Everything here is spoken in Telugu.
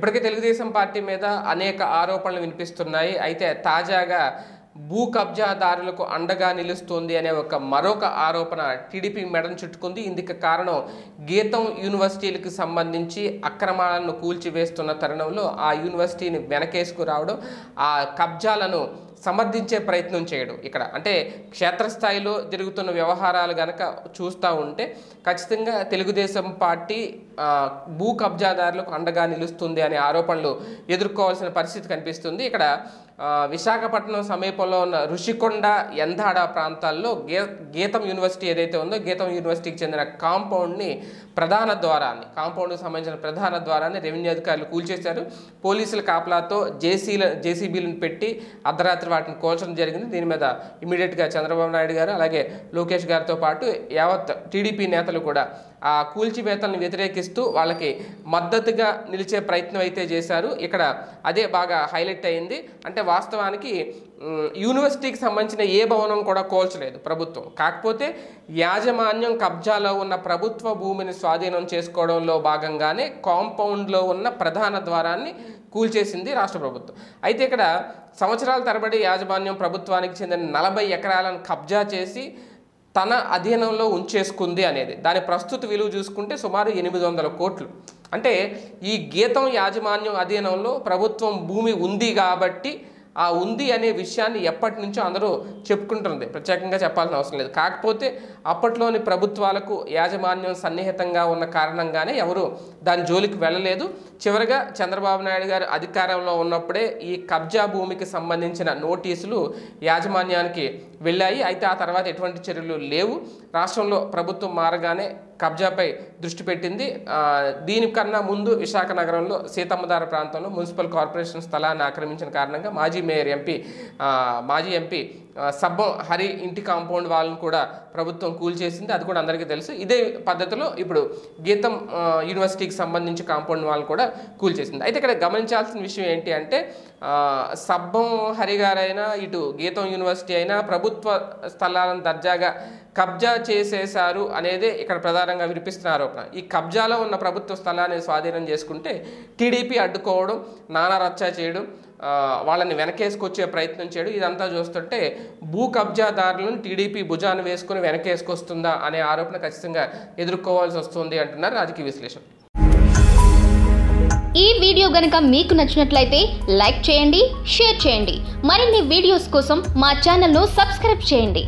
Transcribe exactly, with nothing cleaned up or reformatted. ఇప్పటికే తెలుగుదేశం పార్టీ మీద అనేక ఆరోపణలు వినిపిస్తున్నాయి. అయితే తాజాగా భూ కబ్జాదారులకు అండగా నిలుస్తుంది అనే ఒక మరొక ఆరోపణ టీడీపీ మెడను చుట్టుకుంది. ఇందుకు కారణం గీతం యూనివర్సిటీలకు సంబంధించి అక్రమాలను కూల్చివేస్తున్న తరుణంలో ఆ యూనివర్సిటీని వెనకేసుకురావడం, ఆ కబ్జాలను సమర్థించే ప్రయత్నం చేయడం. ఇక్కడ అంటే క్షేత్రస్థాయిలో జరుగుతున్న వ్యవహారాలు కనుక చూస్తూ ఉంటే ఖచ్చితంగా తెలుగుదేశం పార్టీ భూ కబ్జాదారులకు అండగా నిలుస్తుంది అనే ఆరోపణలు ఎదుర్కోవాల్సిన పరిస్థితి కనిపిస్తుంది. ఇక్కడ విశాఖపట్నం సమీపంలో ఉన్న రుషికొండ, ఎందాడ ప్రాంతాల్లో గే గీతం యూనివర్సిటీ ఏదైతే ఉందో గీతం యూనివర్సిటీకి చెందిన కాంపౌండ్ని ప్రధాన ద్వారాన్ని కాంపౌండ్కి సంబంధించిన ప్రధాన ద్వారాన్ని రెవెన్యూ అధికారులు కూల్చేశారు. పోలీసుల కాపలాతో జేసీల జేసీబీలను పెట్టి అర్ధరాత్రి వాటిని కూల్చడం జరిగింది. దీని మీద ఇమీడియట్గా చంద్రబాబు నాయుడు గారు అలాగే లోకేష్ గారితో పాటు యావత్ టీడీపీ నేతలు కూడా ఆ కూల్చివేతలను వ్యతిరేకిస్తూ వాళ్ళకి మద్దతుగా నిలిచే ప్రయత్నం అయితే చేశారు. ఇక్కడ అదే బాగా హైలైట్ అయింది. అంటే వాస్తవానికి యూనివర్సిటీకి సంబంధించిన ఏ భవనం కూడా కోల్చలేదు ప్రభుత్వం. కాకపోతే యాజమాన్యం కబ్జాలో ఉన్న ప్రభుత్వ భూమిని స్వాధీనం చేసుకోవడంలో భాగంగానే కాంపౌండ్లో ఉన్న ప్రధాన ద్వారాన్ని కూల్చేసింది రాష్ట్ర ప్రభుత్వం. అయితే ఇక్కడ సంవత్సరాల తరబడి యాజమాన్యం ప్రభుత్వానికి చెందిన నలభై ఎకరాలను కబ్జా చేసి తన అధీనంలో ఉంచేసుకుంది అనేది దాని ప్రస్తుత విలువ చూసుకుంటే సుమారు ఎనిమిది వందల కోట్లు. అంటే ఈ గీతం యాజమాన్యం అధీనంలో ప్రభుత్వం భూమి ఉంది కాబట్టి ఆ ఉంది అనే విషయాన్ని ఎప్పటి నుంచో అందరూ చెప్పుకుంటుంది, ప్రత్యేకంగా చెప్పాల్సిన అవసరం లేదు. కాకపోతే అప్పట్లోని ప్రభుత్వాలకు యాజమాన్యం సన్నిహితంగా ఉన్న కారణంగానే ఎవరు దాని జోలికి వెళ్ళలేదు. చివరిగా చంద్రబాబు నాయుడు గారు అధికారంలో ఉన్నప్పుడే ఈ కబ్జా భూమికి సంబంధించిన నోటీసులు యాజమాన్యానికి వెళ్ళాయి. అయితే ఆ తర్వాత ఎటువంటి చర్యలు లేవు. రాష్ట్రంలో ప్రభుత్వం మారగానే కబ్జాపై దృష్టి పెట్టింది. దీనికన్నా ముందు విశాఖ నగరంలో సీతమ్మధార ప్రాంతంలో మున్సిపల్ కార్పొరేషన్ స్థలాన్ని ఆక్రమించిన కారణంగా మాజీ మేయర్ ఎంపీ మాజీ ఎంపీ సబ్బం హరి ఇంటి కాంపౌండ్ వాళ్ళను కూడా ప్రభుత్వం కూల్చేసింది. అది కూడా అందరికీ తెలుసు. ఇదే పద్ధతిలో ఇప్పుడు గీతం యూనివర్సిటీకి సంబంధించి కాంపౌండ్ వాళ్ళను కూడా కూల్చేసింది. అయితే ఇక్కడ గమనించాల్సిన విషయం ఏంటి అంటే సబ్బం హరి గారైనా ఇటు గీతం యూనివర్సిటీ అయినా ప్రభుత్వ స్థలాలను దర్జాగా కబ్జా చేసేశారు అనేది ఇక్కడ ప్రధానంగా వినిపిస్తున్న ఆరోపణ. ఈ కబ్జాలో ఉన్న ప్రభుత్వ స్థలాన్ని స్వాధీనం చేసుకుంటే టీడీపీ అడ్డుకోవడం, నానా రచ్చా చేయడం, వాళ్ళని వెనకేసుకొచ్చే ప్రయత్నం చేయడం, ఇదంతా చూస్తుంటే భూ కబ్జాదారులను టీడీపీ భుజాన్ని వేసుకుని వెనకేసుకొస్తుందా అనే ఆరోపణ ఖచ్చితంగా ఎదుర్కోవాల్సి వస్తుంది అంటున్నారు రాజకీయ విశ్లేషణ. ఈ వీడియో గనుక మీకు నచ్చినట్లయితే లైక్ చేయండి, షేర్ చేయండి. మరిన్ని వీడియోస్ కోసం మా ఛానల్ను సబ్స్క్రైబ్ చేయండి.